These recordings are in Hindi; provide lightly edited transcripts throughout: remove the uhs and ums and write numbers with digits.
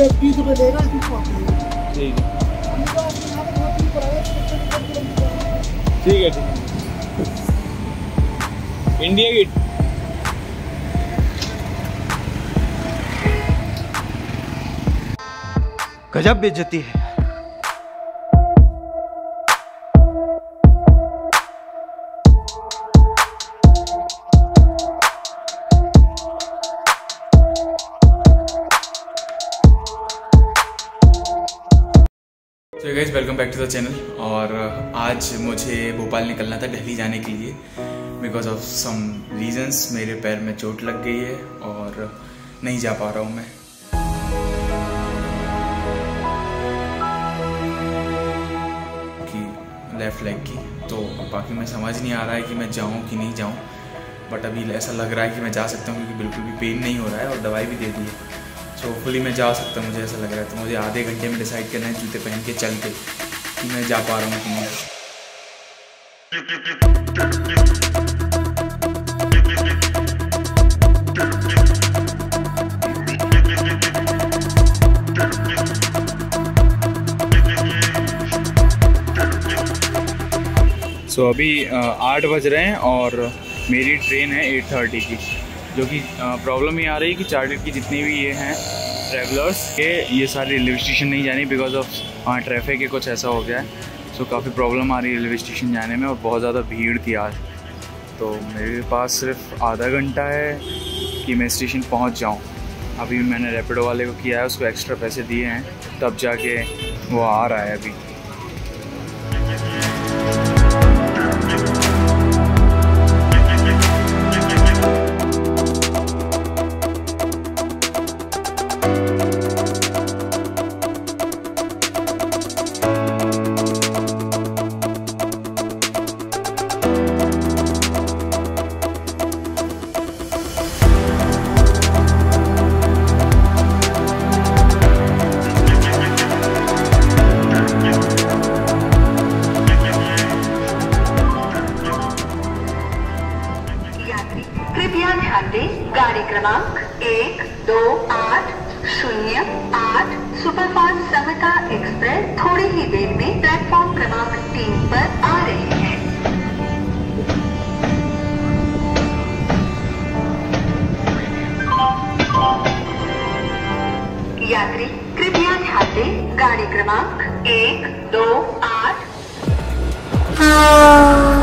भाई 20 रुपए ले रहा है। ठीक है ठीक है ठीक। इंडिया गेट गजब बेइज्जती है। Guys welcome back to the channel. और आज मुझे भोपाल निकलना था दिल्ली जाने के लिए, बिकॉज ऑफ सम रीजंस मेरे पैर में चोट लग गई है और नहीं जा पा रहा हूँ मैं। कि लेफ्ट लेग की तो बाकी मैं समझ नहीं आ रहा है कि मैं जाऊँ कि नहीं जाऊँ, बट अभी ऐसा लग रहा है कि मैं जा सकता हूँ क्योंकि बिल्कुल भी पेन नहीं हो रहा है और दवाई भी दे दी है, तो होपफुली मैं जा सकता हूँ। मुझे ऐसा लग रहा है तो मुझे आधे घंटे में डिसाइड करना है जूते पहन के चल के कि मैं जा पा रहा हूँ कि नहीं। सो अभी 8 बज रहे हैं और मेरी ट्रेन है 8:30 की, जो कि प्रॉब्लम ये आ रही है कि चार्टर की जितने भी ये हैं ट्रैवलर्स के ये सारे रेलवे स्टेशन नहीं जाने बिकॉज ऑफ ट्रैफिक के कुछ ऐसा हो गया है। सो काफ़ी प्रॉब्लम आ रही है रेलवे स्टेशन जाने में और बहुत ज़्यादा भीड़ थी आज। तो मेरे पास सिर्फ आधा घंटा है कि मैं स्टेशन पहुंच जाऊं। अभी मैंने रैपिडो वाले को किया है, उसको एक्स्ट्रा पैसे दिए हैं तब जाके वो आ रहा है। अभी गाड़ी क्रमांक 12 808 सुपरफास्ट समता एक्सप्रेस थोड़ी ही देर में प्लेटफॉर्म क्रमांक 3 पर आ रही है। यात्री कृपया ध्यान दें, गाड़ी क्रमांक 128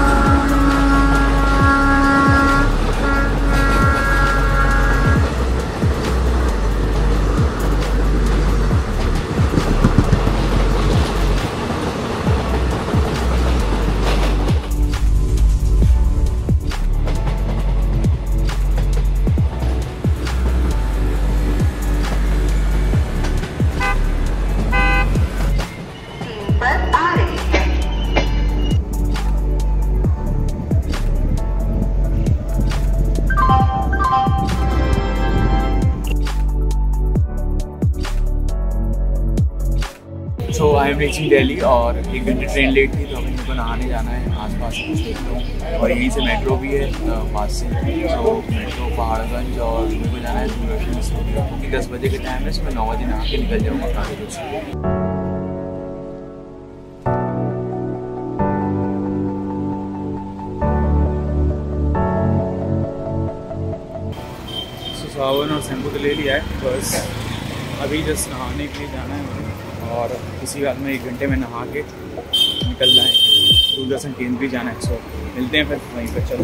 रीचिंग दिल्ली। और 1 घंटे ट्रेन लेट थी तो अभी मेरे को नहाने जाना है आसपास कुछ देखो, और यहीं से मेट्रो भी है पास से। तो मेट्रो पहाड़गंज और मेरे को जाना है दूरदर्शन स्टूडियो, क्योंकि 10 बजे का टाइम है, इसमें 9 बजे नहा के निकल जाऊँगा काफ़ी। साबुन और शैम्पू तो ले लिया है, बस अभी जस्ट नहाने के लिए जाना है और इसी बात में 1 घंटे में नहा के निकलना है। दूरदर्शन केंद्र भी जाना है, सो मिलते हैं फिर वहीं पर। चलो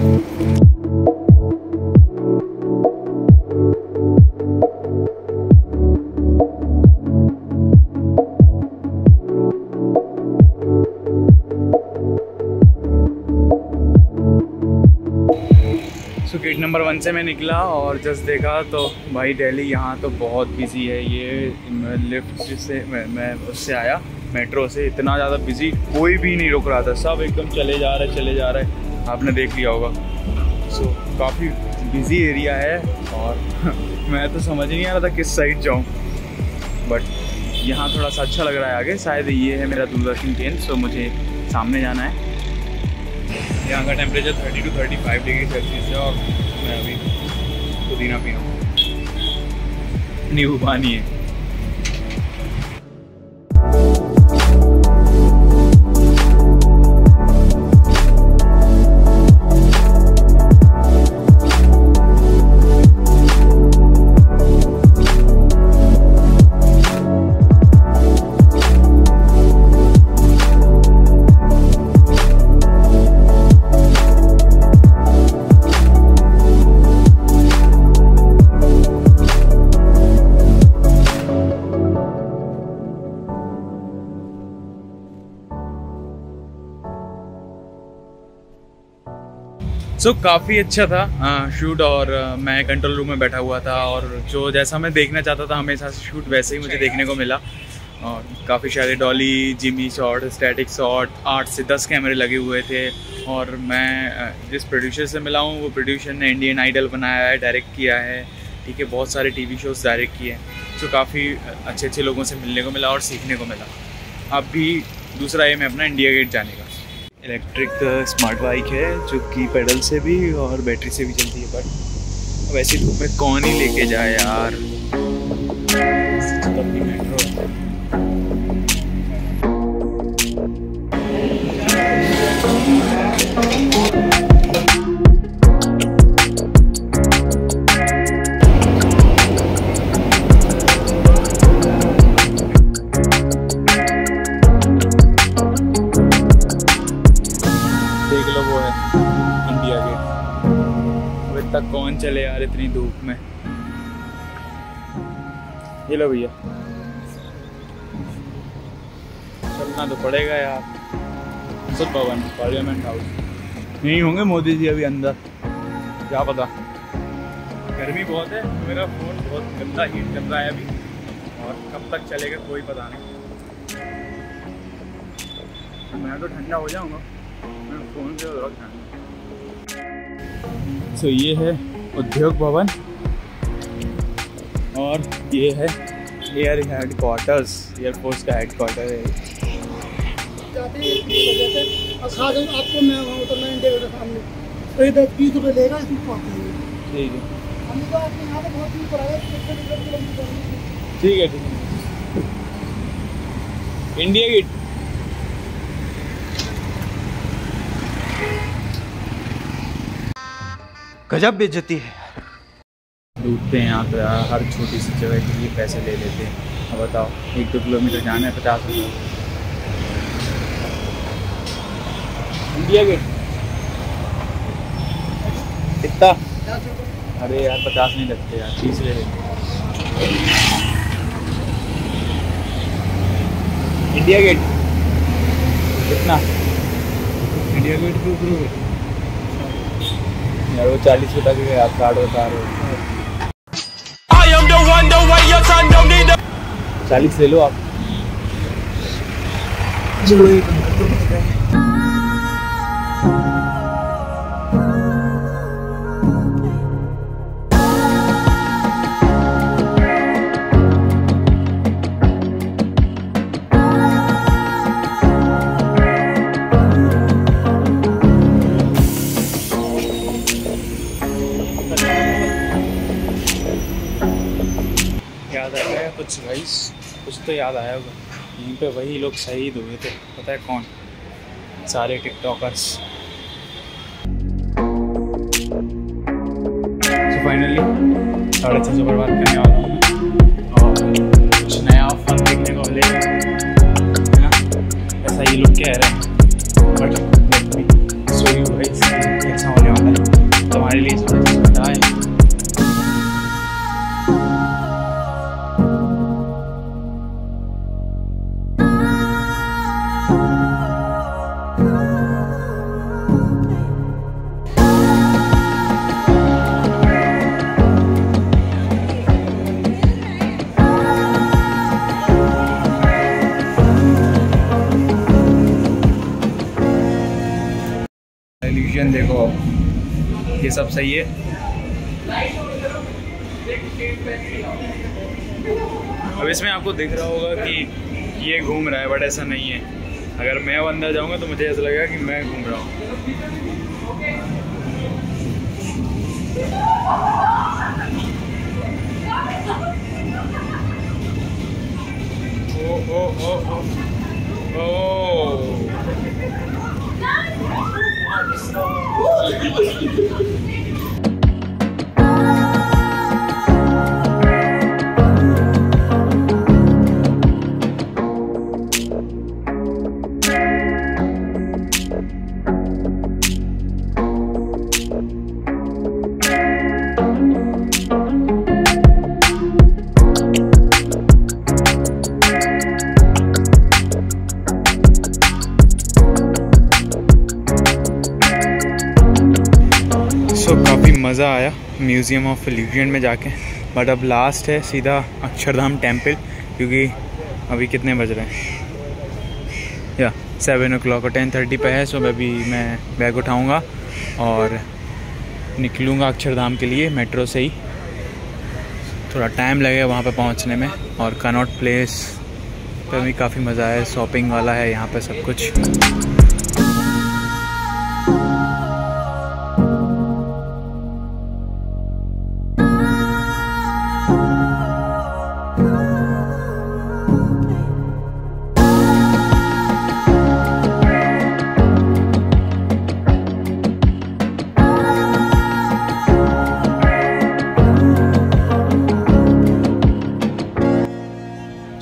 गेट नंबर 1 से मैं निकला और जस्ट देखा तो भाई दिल्ली यहाँ तो बहुत बिजी है। ये लिफ्ट से मैं उससे आया मेट्रो से, इतना ज़्यादा बिजी, कोई भी नहीं रुक रहा था, सब एकदम चले जा रहे। आपने देख लिया होगा। सो काफ़ी बिजी एरिया है और मैं तो समझ नहीं आ रहा था किस साइड जाऊँ, बट यहाँ थोड़ा सा अच्छा लग रहा है आगे। शायद ये है मेरा दूरदर्शन केंद्र, सो मुझे सामने जाना है। यहाँ का टेम्परेचर 30 से 35 डिग्री सेल्सियस है और मैं अभी पुदीना पी रहा हूँ, नींबू पानी है। सो काफ़ी अच्छा था शूट और मैं कंट्रोल रूम में बैठा हुआ था और जो जैसा मैं देखना चाहता था हमेशा से शूट वैसे ही मुझे देखने को मिला। और काफ़ी सारे dolly jimmy shot, static shot, 8 से 10 कैमरे लगे हुए थे। और मैं जिस प्रोड्यूसर से मिला हूँ वो प्रोड्यूसर ने इंडियन आइडल बनाया है, डायरेक्ट किया है, ठीक है, बहुत सारे टीवी शोज़ डायरेक्ट किए हैं। तो काफ़ी अच्छे अच्छे लोगों से मिलने को मिला और सीखने को मिला। अब भी दूसरा एम है अपना इंडिया गेट जाने का। इलेक्ट्रिक स्मार्ट बाइक है जो कि पेडल से भी और बैटरी से भी चलती है। बट अब ऐसी धूप में कौन ही लेके जाए यार। कौन चले यार इतनी धूप में। ये लो भैया, चलना तो पड़ेगा यार। संसद भवन, पार्लियामेंट हाउस नहीं होंगे मोदी जी अभी अंदर, क्या पता। गर्मी बहुत है, मेरा फोन बहुत गंदा हीट कर रहा है अभी और कब तक चलेगा कोई पता नहीं। मैं तो ठंडा हो जाऊंगा, मैं फोन से थोड़ा ठंडा। तो ये है उद्योग भवन और ये है एयर हेडक्वार्टर्स, एयरफोर्स का हेडक्वार्टर है। आपको मैं सामने 10-20 रुपये लेगा, ठीक है ठीक है ठीक है। इंडिया गेट गजब बेइज्जती है। डूबते हैं यहाँ पे, हर छोटी सी जगह के लिए पैसे ले लेते हैं। अब बताओ 1-2 किलोमीटर जाना है 50 रुपये। इंडिया गेट कितना? अरे यार 50 नहीं लगते यार, 30 ले लेते। इंडिया गेट कितना? इंडिया गेट भी उपरूप यार, वो 40 बता के आप कार्ड बता रहे हो। 40 ले लो आप। कुछ गाइस कुछ तो याद आया होगा, यहीं पे वही लोग शहीद हुए थे, पता है कौन? सारे टिकटॉकर्स। तो फाइनली 650 पर बात करने वाला हूँ और कुछ नया फन देखने को मिलेगा, है ना, ऐसा ये लोग कह रहे हैं। But let me show you guys कैसा होने वाला है तुम्हारे लिए। बताए इल्यूजन देखो, ये सब सही है। अब इसमें आपको दिख रहा होगा कि ये घूम रहा है, बट ऐसा नहीं है। अगर मैं अंदर जाऊंगा तो मुझे ऐसा लगेगा कि मैं घूम रहा हूँ। ओ ओ ओ ओ ओ मज़ा आया म्यूज़ियम ऑफ इल्यूजन में जाके, बट अब लास्ट है सीधा अक्षरधाम टेम्पल, क्योंकि अभी कितने बज रहे हैं या 7 o'clock और 10:30 पे है। सो अभी मैं बैग उठाऊँगा और निकलूँगा अक्षरधाम के लिए मेट्रो से ही। थोड़ा टाइम लगेगा वहाँ पे पहुँचने में। और कनॉट प्लेस पर भी काफ़ी मज़ा है, शॉपिंग वाला है यहाँ पे सब कुछ।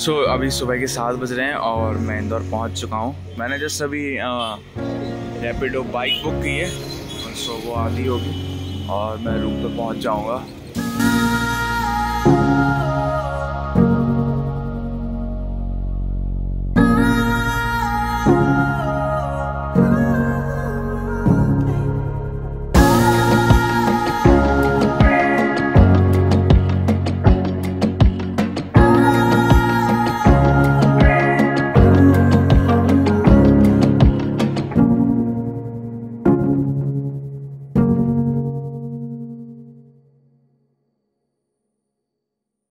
सो अभी सुबह के 7 बज रहे हैं और मैं इंदौर पहुंच चुका हूं। मैंने जस्ट अभी रैपिडो बाइक बुक की है, सो वो आधी होगी और मैं रूम पे पहुंच जाऊंगा।